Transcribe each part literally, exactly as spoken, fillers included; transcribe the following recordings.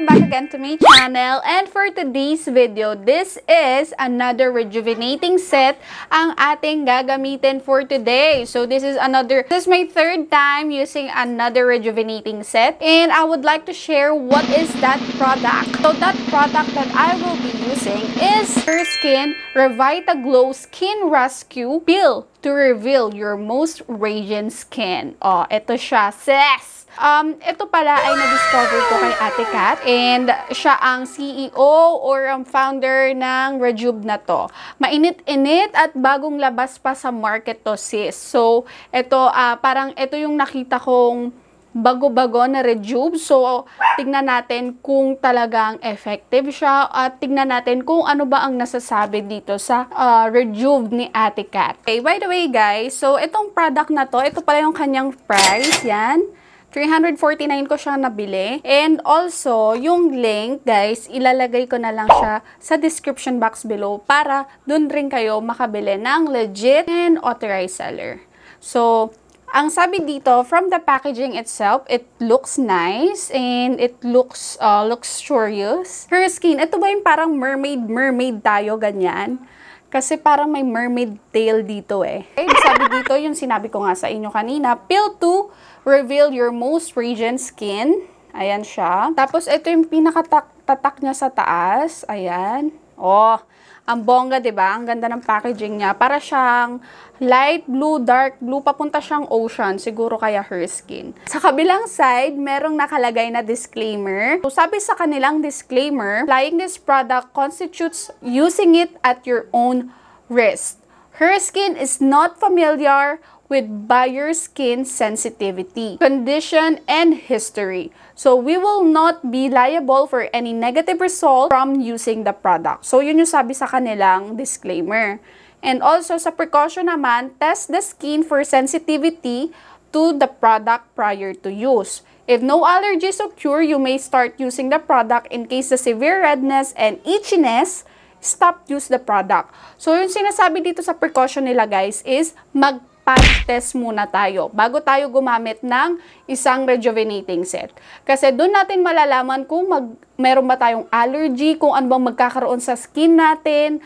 welcome back again to my channel. And for today's video, this is another rejuvenating set ang ating gagamitin for today. So this is another, this is my third time using another rejuvenating set, and I would like to share what is that product. So that product that I will be using is Her Skin Revitaglow Skin Rescue Peel to reveal your most radiant skin. Oh, ito siya, sis! Um, ito pala ay na-discover ko kay Ate Kat, and siya ang C E O or ang founder ng Rejub na to. Mainit-init at bagong labas pa sa market to, sis. So, ito, uh, parang ito yung nakita kong bago-bago na Rejub. So, tignan natin kung talagang effective siya at tignan natin kung ano ba ang nasasabi dito sa uh, Rejub ni Ate Kat. Okay, by the way guys, so itong product na to, ito pala yung kanyang price, yan. three forty-nine ko siya nabili. And also, yung link, guys, ilalagay ko na lang siya sa description box below para dun rin kayo makabili ng legit and authorized seller. So, ang sabi dito, from the packaging itself, it looks nice and it looks uh, luxurious. Her Skin, ito ba yung parang mermaid-mermaid tayo, ganyan? Kasi parang may mermaid tail dito eh. Okay, sabi dito, yung sinabi ko nga sa inyo kanina, peel to reveal your most radiant skin. Ayan siya. Tapos, ito yung pinakatatak niya sa taas. Ayan. Oh, ang bongga, diba? Ang ganda ng packaging niya. Para siyang light blue, dark blue. Papunta siyang ocean. Siguro kaya Her Skin. Sa kabilang side, merong nakalagay na disclaimer. So, sabi sa kanilang disclaimer, applying this product constitutes using it at your own risk. Her Skin is not familiar with buyer skin sensitivity, condition, and history. So, we will not be liable for any negative result from using the product. So, yun yung sabi sa kanilang disclaimer. And also, sa precaution naman, test the skin for sensitivity to the product prior to use. If no allergies occur, you may start using the product. In case the severe redness and itchiness, stop use the product. So, yung sinasabi dito sa precaution nila, guys, is mag patch test muna tayo bago tayo gumamit ng isang rejuvenating set. Kasi doon natin malalaman kung mag, meron ba tayong allergy, kung ano bang magkakaroon sa skin natin.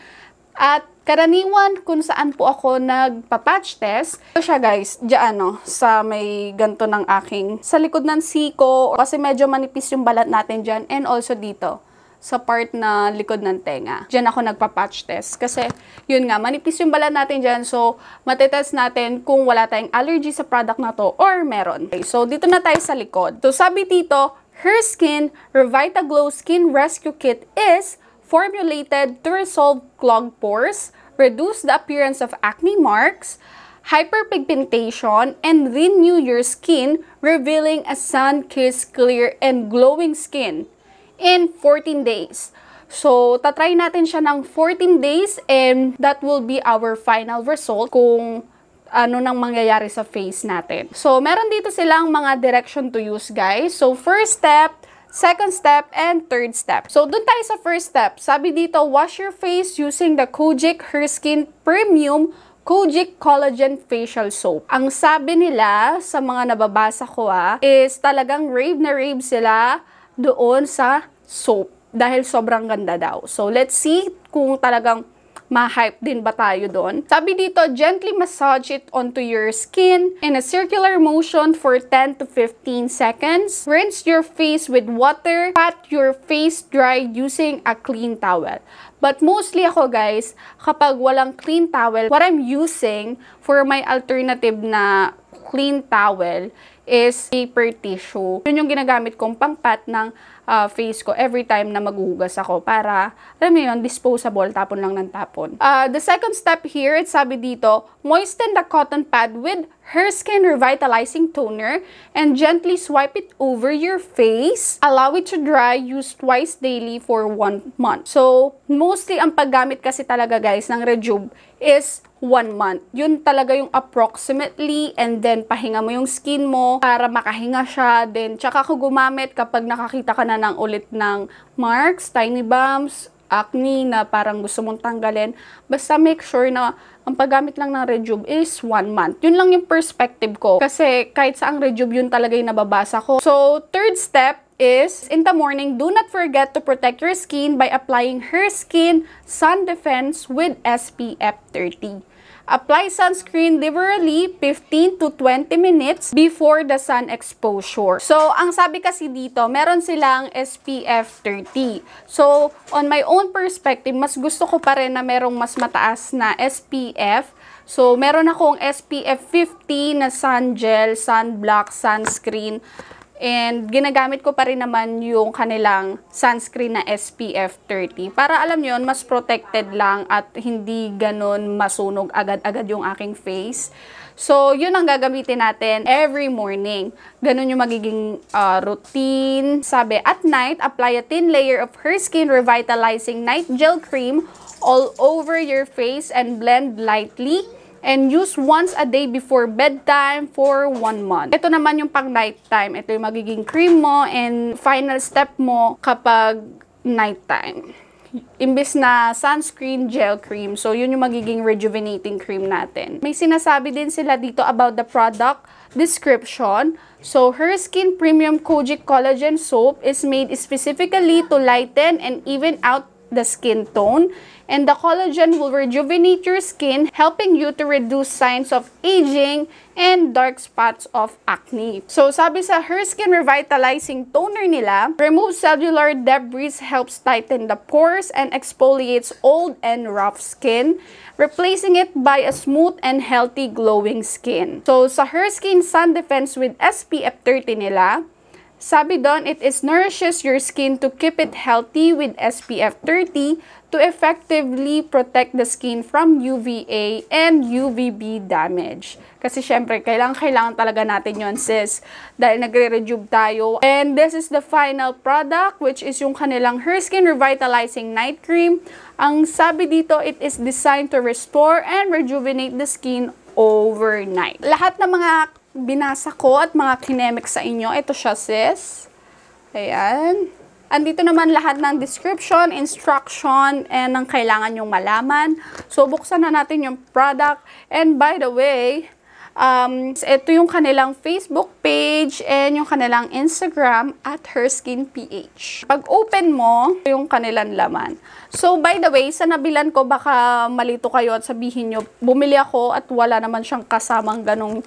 At karaniwan kung saan po ako nagpa-patch test, ito siya guys, dyan no, sa may ganto ng aking, sa likod ng siko, kasi medyo manipis yung balat natin dyan, and also dito sa part na likod ng tenga. Diyan ako nagpa-patch test. Kasi, yun nga, manipis yung balat natin dyan. So, matetest natin kung wala tayong allergy sa product na to or meron. Okay, so, dito na tayo sa likod. So, sabi dito, Her Skin Revitaglow Skin Rescue Kit is formulated to resolve clogged pores, reduce the appearance of acne marks, hyperpigmentation, and renew your skin, revealing a sun-kissed, clear, and glowing skin in fourteen days. So, tatry natin siya ng fourteen days and that will be our final result kung ano nang mangyayari sa face natin. So, meron dito silang mga direction to use, guys. So, first step, second step, and third step. So, dun tayo sa first step. Sabi dito, wash your face using the Kojic Her Skin Premium Kojic Collagen Facial Soap. Ang sabi nila, sa mga nababasa ko ah, is talagang rave na rave sila doon sa soap dahil sobrang ganda daw. So, let's see kung talagang ma-hype din ba tayo doon. Sabi dito, gently massage it onto your skin in a circular motion for ten to fifteen seconds. Rinse your face with water. Pat your face dry using a clean towel. But mostly ako guys, kapag walang clean towel, what I'm using for my alternative na clean towel is paper tissue. Yun yung ginagamit kong pangpat ng uh, face ko every time na maghuhugas ako para, alam mo yun, disposable, tapon lang ng tapon. Uh, the second step here, it's sabi dito, moisten the cotton pad with Her Skin Revitalizing Toner and gently swipe it over your face. Allow it to dry, use twice daily for one month. So, mostly ang paggamit kasi talaga guys ng Rejub is one month. Yun talaga yung approximately, and then pahinga mo yung skin mo para makahinga siya. Then, tsaka ako gumamit kapag nakakita ka na ng ulit ng marks, tiny bumps, acne na parang gusto mong tanggalin. Basta make sure na ang paggamit lang ng Rejub is one month. Yun lang yung perspective ko. Kasi kahit sa ang Rejub, yun talaga yung nababasa ko. So, third step, is, in the morning, do not forget to protect your skin by applying Her Skin Sun Defense with S P F thirty. Apply sunscreen liberally fifteen to twenty minutes before the sun exposure. So, ang sabi kasi dito, meron silang S P F thirty. So, on my own perspective, mas gusto ko pa rin na merong mas mataas na S P F. So, meron akong S P F fifty na sun gel, sunblock, sunscreen. And ginagamit ko pa rin naman yung kanilang sunscreen na S P F thirty. Para alam nyo, mas protected lang at hindi ganun masunog agad-agad yung aking face. So, yun ang gagamitin natin every morning. Ganun yung magiging uh, routine. Sabi, at night, apply a thin layer of Her Skin Revitalizing Night Gel Cream all over your face and blend lightly. And use once a day before bedtime for one month. Ito naman yung pang nighttime. Ito yung magiging cream mo and final step mo kapag nighttime. Imbis na sunscreen gel cream. So, yun yung magiging rejuvenating cream natin. May sinasabi din sila dito about the product description. So, Her Skin Premium Kojic Collagen Soap is made specifically to lighten and even out the skin tone, and the collagen will rejuvenate your skin, helping you to reduce signs of aging and dark spots of acne. So, sabi sa Her Skin Revitalizing Toner nila, removes cellular debris, helps tighten the pores, and exfoliates old and rough skin, replacing it by a smooth and healthy glowing skin. So, sa Her Skin Sun Defense with S P F thirty nila, sabi doon, it is nourishes your skin to keep it healthy with S P F thirty to effectively protect the skin from U V A and U V B damage. Kasi syempre, kailangan, kailangan talaga natin yun, sis. Dahil nagre-rejuve tayo. And this is the final product, which is yung kanilang Her Skin Revitalizing Night Cream. Ang sabi dito, it is designed to restore and rejuvenate the skin overnight. Lahat ng mga binasa ko at mga kinemek sa inyo. Ito siya, sis. Ayan. Andito naman lahat ng description, instruction, and ang kailangan nyong malaman. So, buksan na natin yung product. And by the way, um, ito yung kanilang Facebook page and yung kanilang Instagram at Her Skin P H. Pag open mo, yung kanilang laman. So, by the way, sa nabilan ko, baka malito kayo at sabihin nyo, bumili ako at wala naman siyang kasamang ganong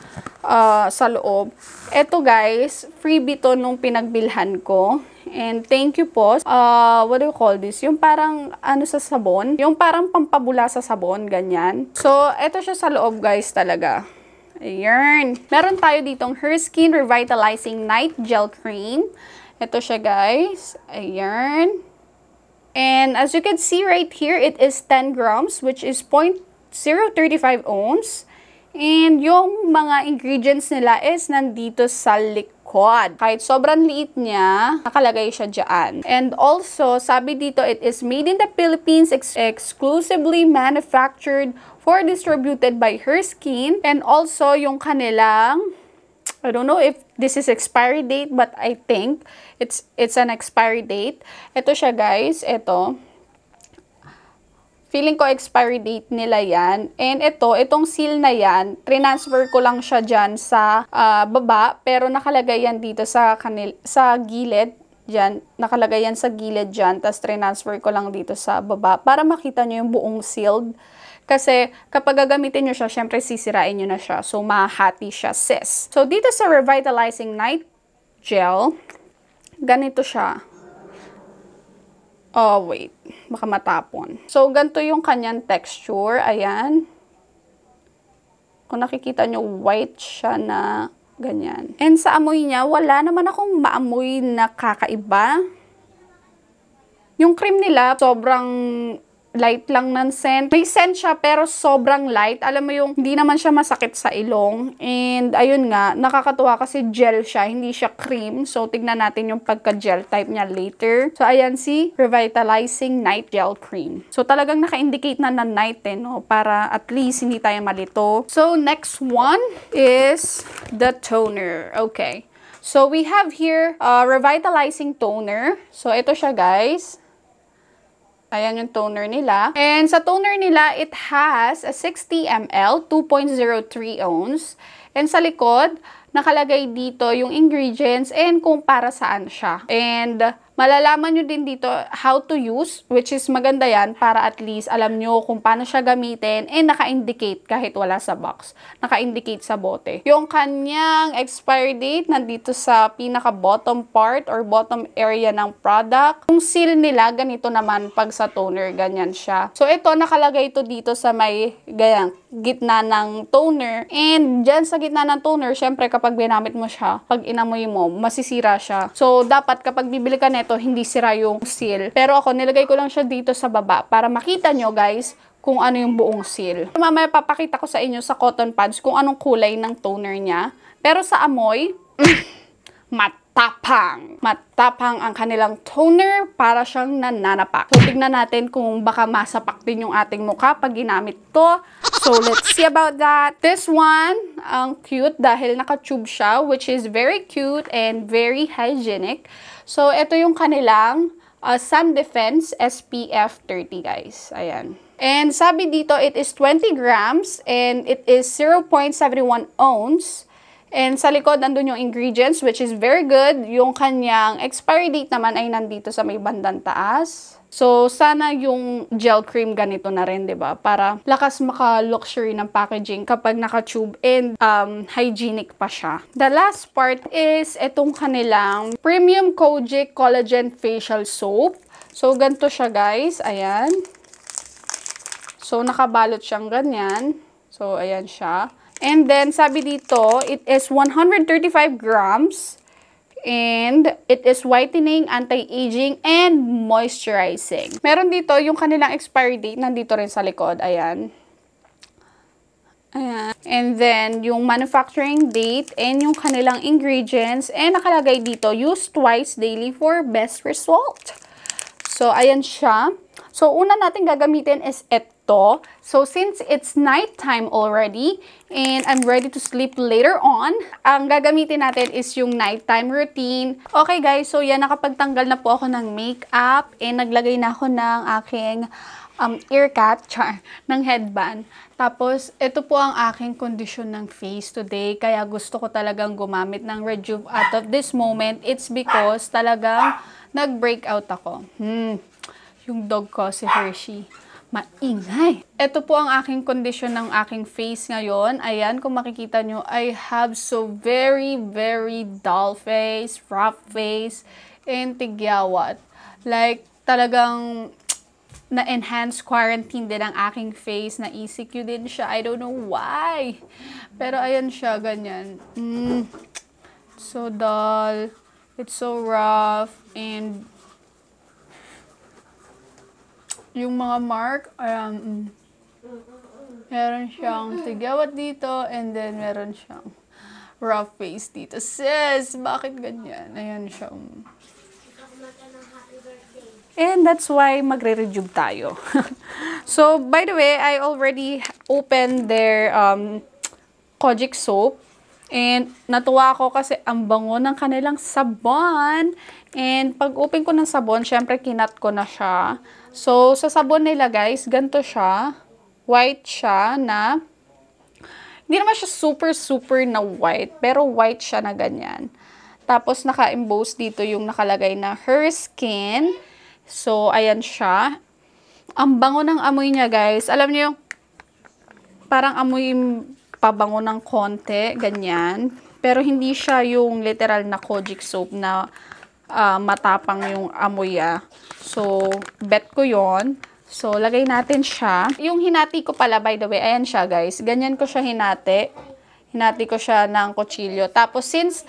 uh, sa loob. Eto guys, freebie to nung pinagbilhan ko. And thank you po. Uh, what do you call this? Yung parang ano sa sabon. Yung parang pampabula sa sabon, ganyan. So, eto siya sa loob guys talaga. Ayan. Meron tayo ditong Her Skin Revitalizing Night Gel Cream. Eto siya guys. Ayan. And as you can see right here, it is ten grams, which is zero point zero three five ounce. And yung mga ingredients nila is nandito sa likod. Kahit sobrang liit niya, nakalagay siya dyan. And also, sabi dito, it is made in the Philippines, ex exclusively manufactured for distributed by Her Skin. And also, yung kanilang, I don't know if this is expiry date, but I think it's it's an expiry date. Ito siya, guys. Ito. Feeling ko expiry date nila yan. And ito, itong seal na yan, transfer ko lang siya dyan sa uh, baba, pero nakalagay yan dito sa, kanil, sa gilid. Dyan, nakalagay yan sa gilid dyan, tapos transfer ko lang dito sa baba para makita nyo yung buong sealed. Kasi kapag gagamitin nyo siya, syempre sisirain nyo na siya. So, mahati siya, sis. So, dito sa Revitalizing Night Gel, ganito siya. Oh, wait. Baka matapon. So, ganito yung kanyang texture. Ayan. Kung nakikita nyo, white siya na ganyan. And sa amoy niya, wala naman akong maamoy na kakaiba. Yung cream nila, sobrang light lang ng scent. May scent siya pero sobrang light. Alam mo yung hindi naman siya masakit sa ilong. And ayun nga, nakakatuwa kasi gel siya, hindi siya cream. So, tignan natin yung pagka-gel type niya later. So, ayan si Revitalizing Night Gel Cream. So, talagang naka-indicate na na night eh, no? Para at least hindi tayo malito. So, next one is the toner. Okay. So, we have here uh, Revitalizing Toner. So, ito siya guys. Ayan yung toner nila. And sa toner nila, it has a sixty milliliters, two point zero three ounce. And sa likod, nakalagay dito yung ingredients and kung para saan siya. And malalaman nyo din dito how to use, which is maganda yan para at least alam nyo kung paano siya gamitin and naka-indicate kahit wala sa box. Naka-indicate sa bote. Yung kanyang expiry date nandito sa pinaka-bottom part or bottom area ng product. Yung seal nila, ganito naman pag sa toner, ganyan siya. So ito, nakalagay ito dito sa may ganyan, gitna ng toner. And dyan sa gitna ng toner, syempre kapag binamit mo siya, pag inamoy mo, masisira siya. So dapat kapag bibili ka neto, to, hindi sira yung seal. Pero ako, nilagay ko lang siya dito sa baba para makita nyo, guys, kung ano yung buong seal. Mamaya papakita ko sa inyo sa cotton pads kung anong kulay ng toner niya. Pero sa amoy, matapang. Matapang ang kanilang toner, para siyang nananapak. So, tignan natin kung baka masapak din yung ating mukha pag ginamit to. So, let's see about that. This one, ang cute dahil naka-tube siya, which is very cute and very hygienic. So, ito yung kanilang uh, Sun Defense S P F thirty, guys. Ayan. And sabi dito, it is twenty grams and it is zero point seven one ounce. And sa likod, nandun yung ingredients, which is very good. Yung kanyang expiry date naman ay nandito sa may bandang taas. So, sana yung gel cream ganito na rin, diba? Para lakas maka-luxury ng packaging kapag naka-tube and um, hygienic pa siya. The last part is itong kanilang Premium Kojic Collagen Facial Soap. So, ganito siya, guys. Ayan. So, nakabalot siyang ganyan. So, ayan siya. And then, sabi dito, it is one hundred thirty-five grams. And it is whitening, anti-aging, and moisturizing. Meron dito yung kanilang expiry date. Nandito rin sa likod. Ayan. Ayan. And then, yung manufacturing date and yung kanilang ingredients. And nakalagay dito, use twice daily for best result. So, ayan siya. So, una natin gagamitin is ito. So, since it's nighttime already and I'm ready to sleep later on, ang gagamitin natin is yung nighttime routine. Okay, guys. So, yan. Nakapagtanggal na po ako ng makeup and naglagay na ako ng aking um, ear cap, char, ng headband. Tapos, ito po ang aking condition ng face today. Kaya gusto ko talagang gumamit ng Rejuve out of this moment. It's because talagang nag-breakout ako. Hmm. Yung dog ko, si Hershey. Maingay! Ito po ang aking condition ng aking face ngayon. Ayan, kung makikita nyo, I have so very, very dull face, rough face, and tigyawat. Like, talagang na-enhance quarantine din ang aking face. Na-E C Q din siya. I don't know why. Pero ayan siya, ganyan. Mm, so dull. It's so rough. And yung mga mark, um, meron siyang tigyawat dito, and then meron siyang rough face dito. Sis, bakit ganyan? Ayan siya. And that's why magre-rejuve tayo. So, by the way, I already opened their um, Kojic soap. And natuwa ako kasi ang bango ng kanilang sabon. And pag open ko ng sabon, syempre kinat ko na siya. So, sa sabon nila, guys, ganito siya. White siya na, hindi naman siya super, super na white. Pero white siya na ganyan. Tapos, naka-emboss dito yung nakalagay na Her Skin. So, ayan siya. Ang bango ng amoy niya, guys. Alam niyo, parang amoy pabango ng konti, ganyan. Pero hindi siya yung literal na Kojic soap na uh, matapang yung amoy. Ah. So, bet ko yon. So, lagay natin siya. Yung hinati ko pala, by the way, ayan siya, guys. Ganyan ko siya hinati. Hinati ko siya ng kutsilyo. Tapos, since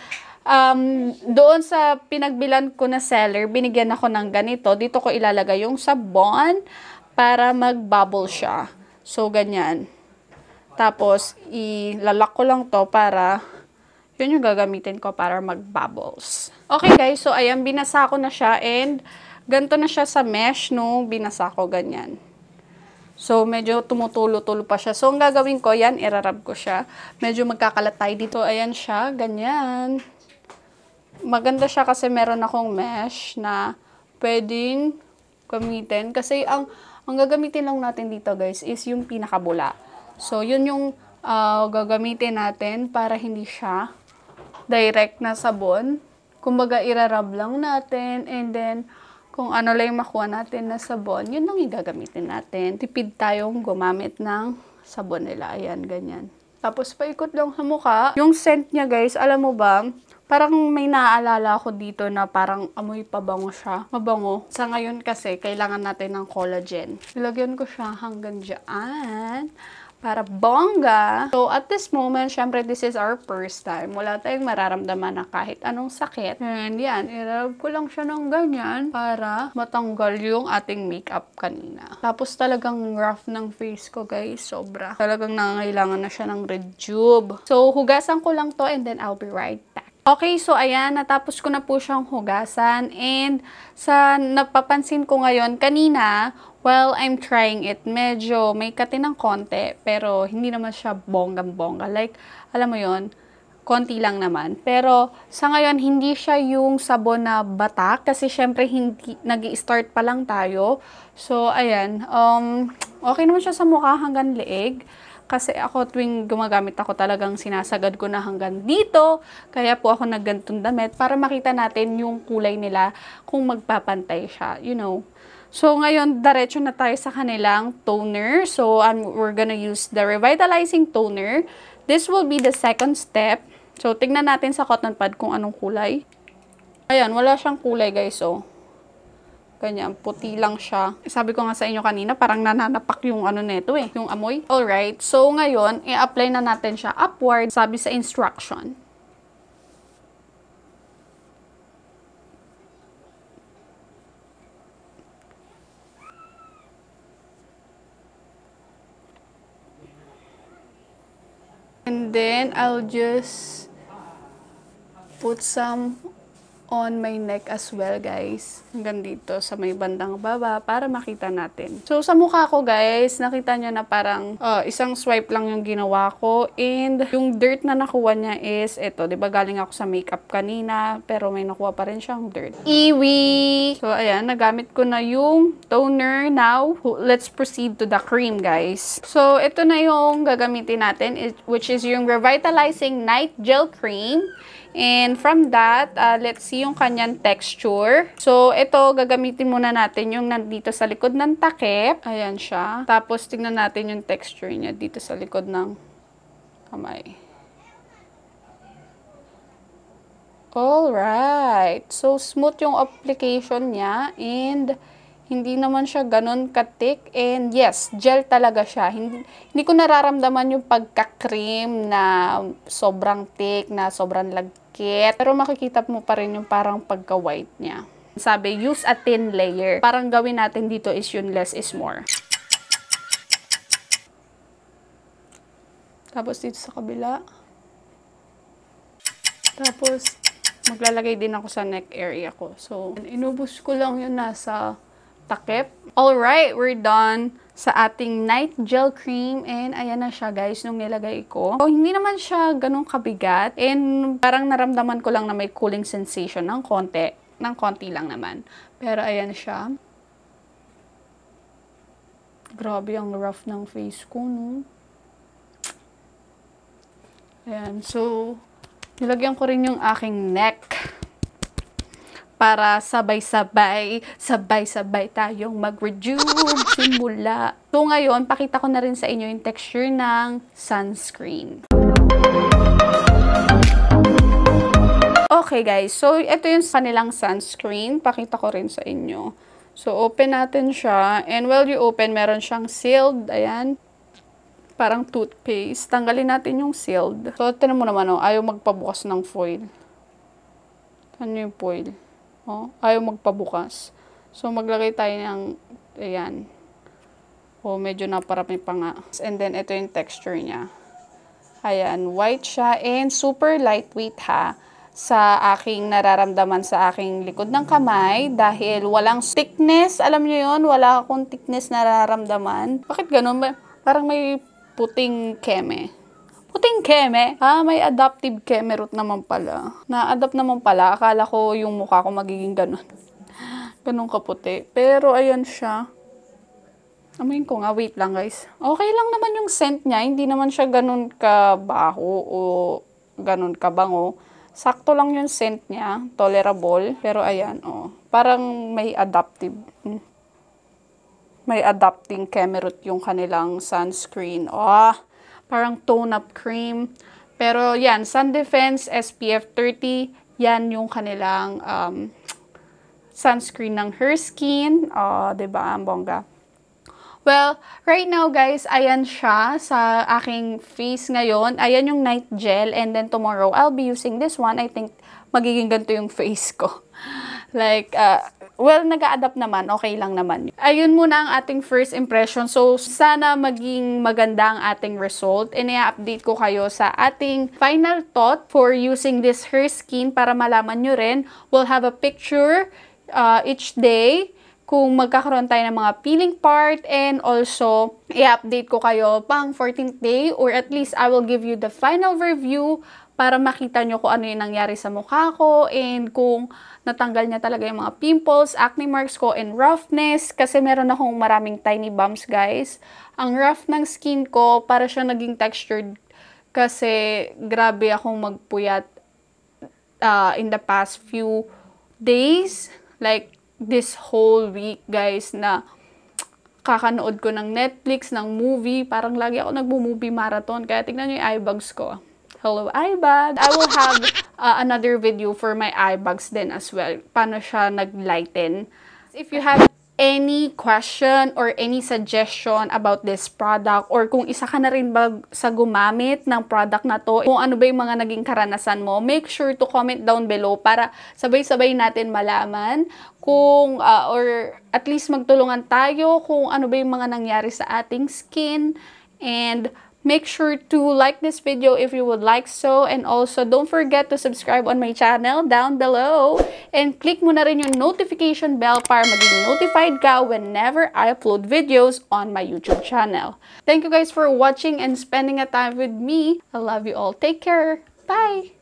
um, doon sa pinagbilan ko na seller, binigyan ako ng ganito. Dito ko ilalagay yung sabon para mag-bubble siya. So, ganyan. Tapos, ilalak ko lang to para, yun yung gagamitin ko para mag-bubbles. Okay, guys. So, ayan, binasa ko na siya. And, ganito na siya sa mesh nung binasa ko, ganyan. So, medyo tumutulo-tulo pa siya. So, ang gagawin ko, yan, irarab ko siya. Medyo magkakalat tayo dito. Ayan siya, ganyan. Maganda siya kasi meron akong mesh na pwedeng gamitin. Kasi, ang, ang gagamitin lang natin dito, guys, is yung pinakabula. So, yun yung uh, gagamitin natin para hindi siya direct na sabon. Kumbaga, irarub lang natin, and then, kung ano lang yung makuha natin na sabon, yun lang yung gagamitin natin. Tipid tayong gumamit ng sabon nila. Ayan, ganyan. Tapos, paikot lang sa mukha. Yung scent niya, guys, alam mo ba, parang may naaalala ko dito na parang amoy pabango siya. Mabango. Sa ngayon kasi, kailangan natin ng collagen. Nilagyan ko siya hanggang dyan. Para bongga. So, at this moment, syempre, this is our first time. Wala tayong mararamdaman na kahit anong sakit. And yan, irub ko lang siya ng ganyan para matanggal yung ating makeup kanina. Tapos talagang rough ng face ko, guys. Sobra. Talagang nangangailangan na siya ng Redube. So, hugasan ko lang to and then I'll be right back. Okay, so ayan, natapos ko na po siyang hugasan. And sa napapansin ko ngayon, kanina, well, I'm trying it. Medyo may katinang konti, pero hindi naman siya bonggang-bongga. Like, alam mo yon, konti lang naman. Pero sa ngayon, hindi siya yung sabon na batak. Kasi syempre, hindi, nag-i-start pa lang tayo. So, ayan, um, okay naman siya sa mukha hanggang leeg. Kasi ako, tuwing gumagamit ako, talagang sinasagad ko na hanggang dito. Kaya po ako naggantong damit para makita natin yung kulay nila kung magpapantay siya, you know. So, ngayon, diretso na tayo sa kanilang toner. So, um, we're gonna use the revitalizing toner. This will be the second step. So, tignan natin sa cotton pad kung anong kulay. Ayan, wala siyang kulay, guys, oh. Ganyan, puti lang siya. Sabi ko nga sa inyo kanina, parang nananapak yung ano neto eh, yung amoy. Alright, so ngayon, i-apply na natin siya upward, sabi sa instruction. And then, I'll just put some on my neck as well, guys. Hanggang dito sa may bandang baba para makita natin. So, sa mukha ko, guys, nakita nyo na parang uh, isang swipe lang yung ginawa ko. And yung dirt na nakuha niya is eto. Diba, galing ako sa makeup kanina, pero may nakuha pa rin siyang dirt. Iwi! So, ayan, nagamit ko na yung toner. Now, let's proceed to the cream, guys. So, ito na yung gagamitin natin, which is yung Revitalizing Night Gel Cream. And from that, uh, let's see yung kanyang texture. So, ito, gagamitin muna natin yung nandito sa likod ng takip. Ayan siya. Tapos, tingnan natin yung texture niya dito sa likod ng kamay. Alright. So, smooth yung application niya. And hindi naman siya ganun katik. And yes, gel talaga siya. Hindi, hindi ko nararamdaman yung pagka-cream na sobrang thick, na sobrang lagkit. Pero makikita mo pa rin yung parang pagka-white niya. Sabi, use a thin layer. Parang gawin natin dito is yung less is more. Tapos dito sa kabila. Tapos, maglalagay din ako sa neck area ko. So, inubos ko lang yun nasa takip. Alright, we're done sa ating night gel cream. And ayan na siya, guys, nung nilagay ko. So, hindi naman siya ganun kabigat. And parang naramdaman ko lang na may cooling sensation ng konti. Ng konti lang naman. Pero ayan siya. Grabe ang rough ng face ko, no? Ayan, so, nilagyan ko rin yung aking neck. Para sabay-sabay, sabay-sabay tayong mag-reduce simula. So ngayon, pakita ko na rin sa inyo yung texture ng sunscreen. Okay guys, so ito yung kanilang sunscreen. Pakita ko rin sa inyo. So open natin siya. And while you open, meron siyang sealed. Ayan. Parang toothpaste. Tanggalin natin yung sealed. So tinan mo naman, oh, ayaw magpabukas ng foil. Ano yung foil? Oh, ayaw magpabukas. So, maglagay tayo ng, ayan. Oh, medyo naparami pa nga. And then, ito yung texture niya. Ayan, white siya and super lightweight ha. Sa aking nararamdaman sa aking likod ng kamay dahil walang thickness. Alam niyo yun, wala akong thickness nararamdaman. Bakit ganun? Parang may puting keme. Puting keme. Ah, may adaptive keme root naman pala. Na-adapt naman pala. Akala ko yung mukha ko magiging ganun. Ganun kaputi. Pero, ayan siya. Amayin ko nga. Wait lang, guys. Okay lang naman yung scent niya. Hindi naman siya ganun kabaho o ganun kabango. Sakto lang yung scent niya, tolerable, pero ayan, oh, parang may adaptive, may adapting kemerut yung kanilang sunscreen. Oh, parang tone-up cream. Pero yan, Sun Defense S P F thirty, yan yung kanilang um, sunscreen ng Her Skin. Oh, diba? Ang bongga. Well, right now guys, ayan siya sa aking face ngayon. Ayan yung night gel, and then tomorrow I'll be using this one. I think magiging ganito yung face ko. Like, uh, well, nag-a-adapt naman. Okay lang naman. Ayun muna ang ating first impression. So, sana maging maganda ang ating result. And i-update ko kayo sa ating final thought for using this Her Skin para malaman nyo rin. We'll have a picture uh, each day kung magkakaroon tayo ng mga peeling part, and also i-update ko kayo pang fourteenth day, or at least I will give you the final review para makita nyo kung ano yung nangyari sa mukha ko and kung natanggal niya talaga yung mga pimples, acne marks ko, and roughness, kasi meron akong maraming tiny bumps guys. Ang rough ng skin ko, para siya naging textured kasi grabe akong magpuyat uh, in the past few days, like this whole week, guys, na kakanood ko ng Netflix, ng movie. Parang lagi ako nagbo-movie marathon. Kaya tignan nyo yung eye bags ko. Hello, eye bag! I will have uh, another video for my eye bags din as well. Paano siya nag-lighten. If you have any question or any suggestion about this product, or kung isa ka na rin ba sa gumamit ng product na to, kung ano ba yung mga naging karanasan mo, make sure to comment down below para sabay-sabay natin malaman kung, uh, or at least magtulungan tayo kung ano ba yung mga nangyari sa ating skin. And make sure to like this video if you would like so, and also don't forget to subscribe on my channel down below, and click mo na rin yung notification bell para maging notified ka whenever I upload videos on my YouTube channel. Thank you guys for watching and spending a time with me. I love you all. Take care. Bye!